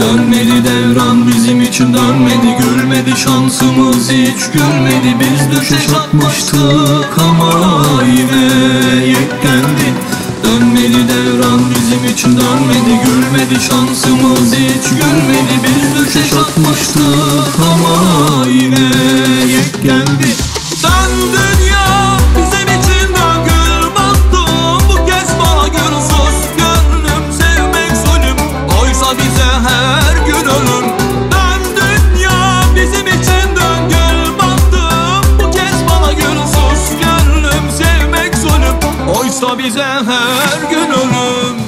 Dönmedi devran bizim için, dönmedi, gülmedi şansımız, hiç gülmedi. Biz düşeş atmıştık ama yine yeklendi. Dönmedi devran bizim için, dönmedi, gülmedi şansımız, hiç gülmedi. Biz düşeş atmıştık ama yine yeklendi. Dön dünya bizim için dön, gül battım bu kez bana gül sus. Gönlüm sevmek zulüm, oysa bize her gün ölüm. Dön dünya bizim için dön, gül battım bu kez bana gül sus. Gönlüm sevmek zulüm, oysa bize her gün ölüm.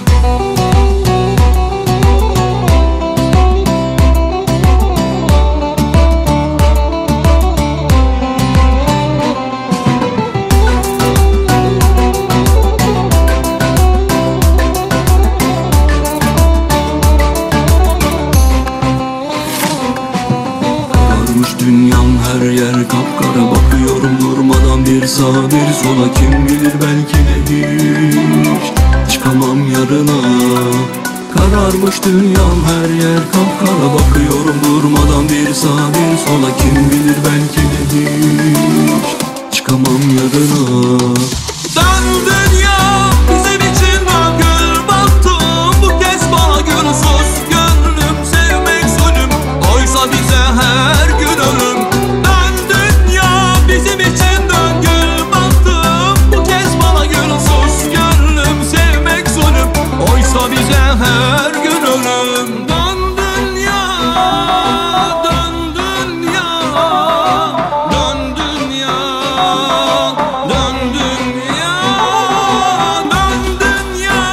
Dünyam her yer kapkara, bakıyorum durmadan bir sağa bir sola. Kim bilir belki de hiç çıkamam yarına. Kararmış dünyam her yer kapkara, bakıyorum durmadan bir sağa bir sola. Kim bilir belki de hiç çıkamam yarına. Dön dünya bizim için dön, gül battım bu kez bana gül sus. Gönlüm sevmek zulüm, oysa bize her gün. Dön dünya bizim için dön, gül battım bu kez bana gül sus. Gönlüm sevmek zulüm, oysa bize her gün ölüm. Dön dünya, dön dünya, dön dünya, dön dünya, dön dünya,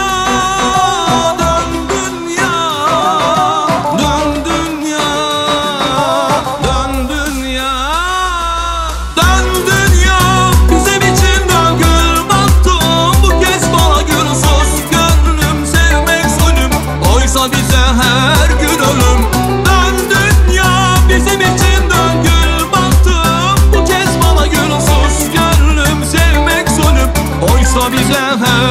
dön dünya, dön dünya. Bize her